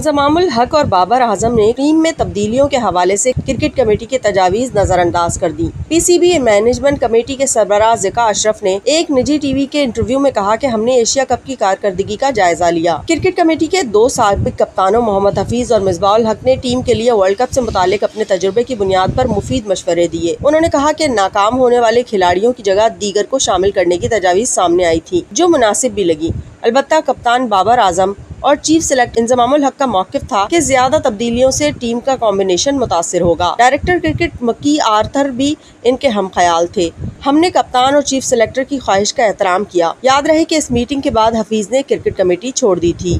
इंज़माम-उल-हक और बाबर आजम ने टीम में तब्दीलियों के हवाले से क्रिकेट कमेटी की तजावीज़ नजरअंदाज कर दी। PCB मैनेजमेंट कमेटी के सरबराह ज़का अशरफ़ ने एक निजी TV के इंटरव्यू में कहा कि हमने एशिया कप की कारकर्दगी का जायजा लिया। क्रिकेट कमेटी के 2 साबिक कप्तानों मोहम्मद हफीज और मिसबाह-उल हक ने टीम के लिए वर्ल्ड कप से मुतालिक अपने तजुर्बे की बुनियाद पर मुफीद मशवरे दिए। उन्होंने कहा कि नाकाम होने वाले खिलाड़ियों की जगह दीगर को शामिल करने की तजावीज़ सामने आई थी, जो मुनासिब भी लगी। अलबत्ता कप्तान बाबर आजम और चीफ सेलेक्ट इंज़माम-उल हक का मौक़िफ़ था कि ज्यादा तब्दीलियों से टीम का कॉम्बिनेशन मुतासिर होगा। डायरेक्टर क्रिकेट मकी आर्थर भी इनके हम ख्याल थे। हमने कप्तान और चीफ सेलेक्टर की ख्वाहिश का एहतराम किया। याद रहे कि इस मीटिंग के बाद हफीज ने क्रिकेट कमेटी छोड़ दी थी।